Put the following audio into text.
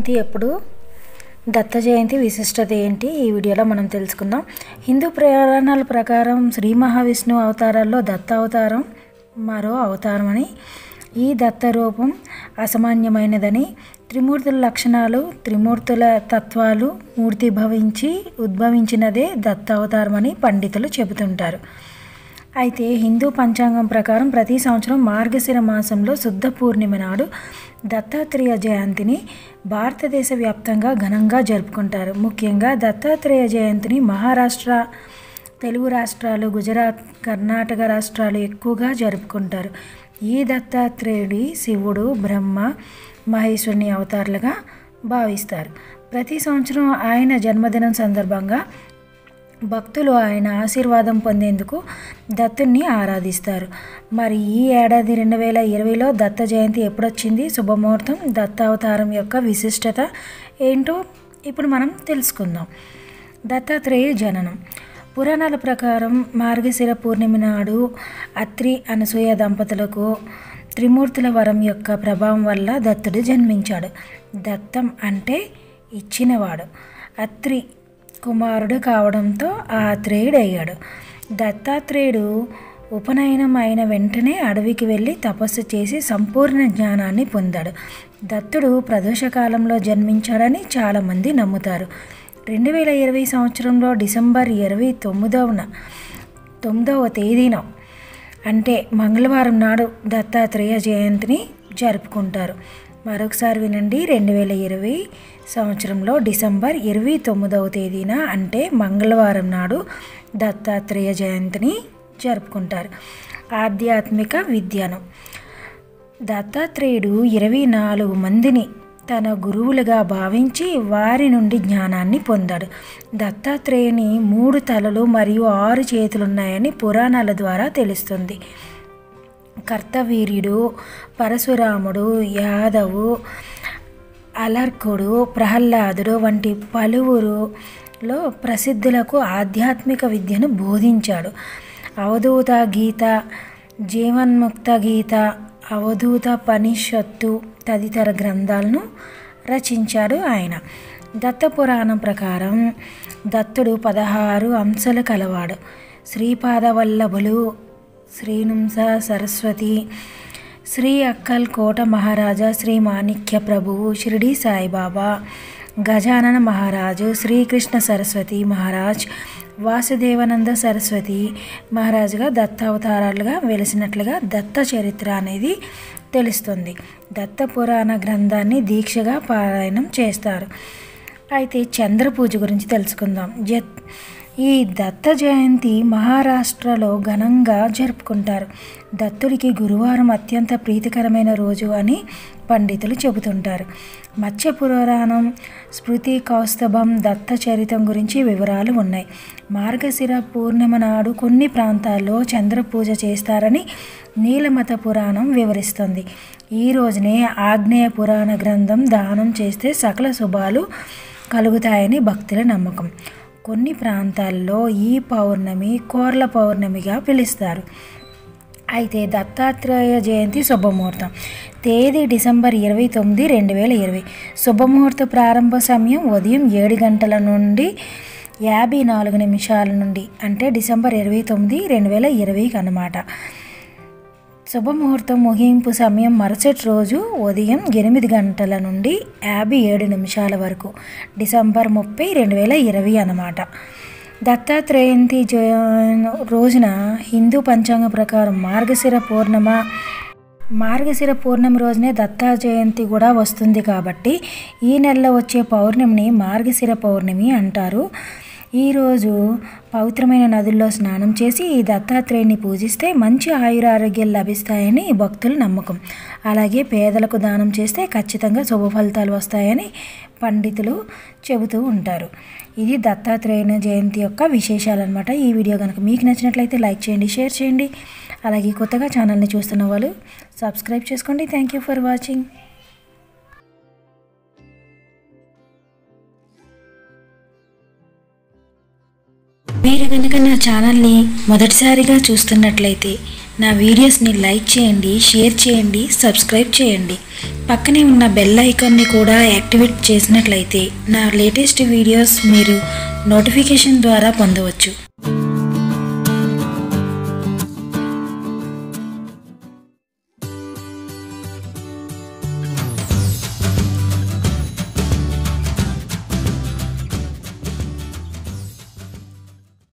జయంతి ఎప్పుడు, దత్త జయంతి విశిష్టత ఏంటి ఈ వీడియోలో మనం తెలుసుకుందాం. హిందూ పురాణాల ప్రకారం శ్రీ మహావిష్ణు అవతారాల్లో దత్త అవతారం మరో అవతారం అని, ఈ దత్త రూపం అసామాన్యమైనదని, త్రిమూర్తుల లక్షణాలు త్రిమూర్తుల తత్వాలు మూర్తి భవించి ఉద్భవించినదే దత్త అవతారం అని పండితులు చెబుతుంటారు. అయితే హిందూ పంచాంగం ప్రకారం ప్రతి సంవత్సరం మార్గశిర మాసంలో శుద్ధ పూర్ణిమ నాడు దత్తాత్రేయ జయంతిని భారతదేశ వ్యాప్తంగా ఘనంగా జరుపుకుంటారు. ముఖ్యంగా దత్తాత్రేయ జయంతిని మహారాష్ట్ర, తెలుగు రాష్ట్రాలు, గుజరాత్, కర్ణాటక రాష్ట్రాలు ఎక్కువగా జరుపుకుంటారు. ఈ దత్తాత్రేయుడి శివుడు, బ్రహ్మ, మహేశ్వరుని అవతారాలుగా భావిస్తారు. ప్రతి సంవత్సరం ఆయన జన్మదినం సందర్భంగా భక్తులు ఆయన ఆశీర్వాదం పొందేందుకు దత్తుణ్ణి ఆరాధిస్తారు. మరి ఈ ఏడాది 2020లో దత్త జయంతి ఎప్పుడొచ్చింది, శుభముహూర్తం, దత్తావతారం యొక్క విశిష్టత ఏంటో ఇప్పుడు మనం తెలుసుకుందాం. దత్తాత్రేయ జననం. పురాణాల ప్రకారం మార్గశిర పూర్ణిమ నాడు అత్రి అనసూయ దంపతులకు త్రిమూర్తుల వరం యొక్క ప్రభావం వల్ల దత్తుడు జన్మించాడు. దత్తం అంటే ఇచ్చినవాడు, అత్రి కుమారుడు కావడంతో ఆత్రేయుడు అయ్యాడు. దత్తాత్రేయుడు ఉపనయనం అయిన వెంటనే అడవికి వెళ్ళి తపస్సు చేసి సంపూర్ణ జ్ఞానాన్ని పొందాడు. దత్తుడు ప్రదోషకాలంలో జన్మించాడని చాలామంది నమ్ముతారు. 2020 సంవత్సరంలో డిసెంబర్ 29వ తేదీన అంటే మంగళవారం నాడు దత్తాత్రేయ జయంతిని జరుపుకుంటారు. మరొకసారి వినండి, 2020 సంవత్సరంలో డిసెంబర్ 29వ తేదీన అంటే మంగళవారం నాడు దత్తాత్రేయ జయంతిని జరుపుకుంటారు. ఆధ్యాత్మిక విద్యానం. దత్తాత్రేయుడు 24 మందిని తన గురువులుగా భావించి వారి నుండి జ్ఞానాన్ని పొందాడు. దత్తాత్రేయుని 3 తలలు మరియు 6 చేతులున్నాయని పురాణాల ద్వారా తెలుస్తుంది. కర్తవీర్యుడు, పరశురాముడు, యాదవు, అలర్కుడు, ప్రహ్లాదుడు వంటి పలువురులో ప్రసిద్ధులకు ఆధ్యాత్మిక విద్యను బోధించాడు. అవధూత గీత, జీవన్ముక్త గీత, అవధూత ఉపనిషత్తు తదితర గ్రంథాలను రచించాడు ఆయన. దత్త పురాణం ప్రకారం దత్తుడు 16 అంశాలు కలవాడు. శ్రీపాదవల్లభులు, శ్రీ నుంస సరస్వతి, శ్రీ అక్కల్ కోట మహారాజా, శ్రీ మానిక్య ప్రభువు, షిర్డి సాయి బాబా, గజానన మహారాజు, శ్రీ కృష్ణ సరస్వతి మహారాజ్, వాసుదేవనంద సరస్వతి మహారాజుగా దత్తావతారాలుగా వెలిసినట్లుగా దత్త చరిత్ర అనేది తెలుస్తుంది. దత్త పురాణ గ్రంథాన్ని దీక్షగా పారాయణం చేస్తారు. అయితే చంద్ర పూజ గురించి తెలుసుకుందాం. ఈ దత్త జయంతి మహారాష్ట్రలో ఘనంగా జరుపుకుంటారు. దత్తుడికి గురువారం అత్యంత ప్రీతికరమైన రోజు అని పండితులు చెబుతుంటారు. మత్స్య పురాణం, స్మృతి కౌస్తభం, దత్త చరిత్రం గురించి వివరాలు ఉన్నాయి. మార్గశిర పూర్ణిమ నాడు కొన్ని ప్రాంతాల్లో చంద్ర పూజ చేస్తారని నీలమత పురాణం వివరిస్తుంది. ఈ రోజునే ఆగ్నేయ పురాణ గ్రంథం దానం చేస్తే సకల శుభాలు కలుగుతాయని భక్తుల నమ్మకం. కొన్ని ప్రాంతాల్లో ఈ పౌర్ణమి కోర్ల పౌర్ణమిగా పిలుస్తారు. అయితే దత్తాత్రేయ జయంతి శుభముహూర్తం. తేదీ డిసెంబర్ 29, 2020. శుభముహూర్త ప్రారంభ సమయం ఉదయం 7 గంటల నుండి 54 నిమిషాల నుండి అంటే డిసెంబర్ 29, 2020 అన్నమాట. శుభముహూర్తం ముగింపు సమయం మరుసటి రోజు ఉదయం 8 గంటల నుండి 57 నిమిషాల వరకు డిసెంబర్ 30, 2020 అన్నమాట. దత్తాత్రేయంతి రోజున హిందూ పంచాంగ ప్రకారం మార్గశిర పూర్ణిమ రోజునే దత్తా జయంతి కూడా వస్తుంది. కాబట్టి ఈ నెలలో వచ్చే పౌర్ణమిని మార్గశిర పౌర్ణమి అంటారు. ఈరోజు పవిత్రమైన నదుల్లో స్నానం చేసి ఈ దత్తాత్రేయుని పూజిస్తే మంచి ఆయురారోగ్యాలు లభిస్తాయని భక్తుల నమ్మకం. అలాగే పేదలకు దానం చేస్తే ఖచ్చితంగా శుభ ఫలితాలు వస్తాయని పండితులు చెబుతూ ఉంటారు. ఇది దత్తాత్రేయుని జయంతి యొక్క విశేషాలు అన్నమాట. ఈ వీడియో కనుక మీకు నచ్చినట్లయితే లైక్ చేయండి, షేర్ చేయండి. అలాగే కొత్తగా ఛానల్ని చూస్తున్న వాళ్ళు సబ్స్క్రైబ్ చేసుకోండి. Thank you for watching. మీరు కనుక నా ఛానల్ని మొదటిసారిగా చూస్తున్నట్లయితే నా వీడియోస్ని లైక్ చేయండి, షేర్ చేయండి, సబ్స్క్రైబ్ చేయండి. పక్కనే ఉన్న బెల్ ఐకాన్ని కూడా యాక్టివేట్ చేసినట్లయితే నా లేటెస్ట్ వీడియోస్ మీరు నోటిఫికేషన్ ద్వారా పొందవచ్చు.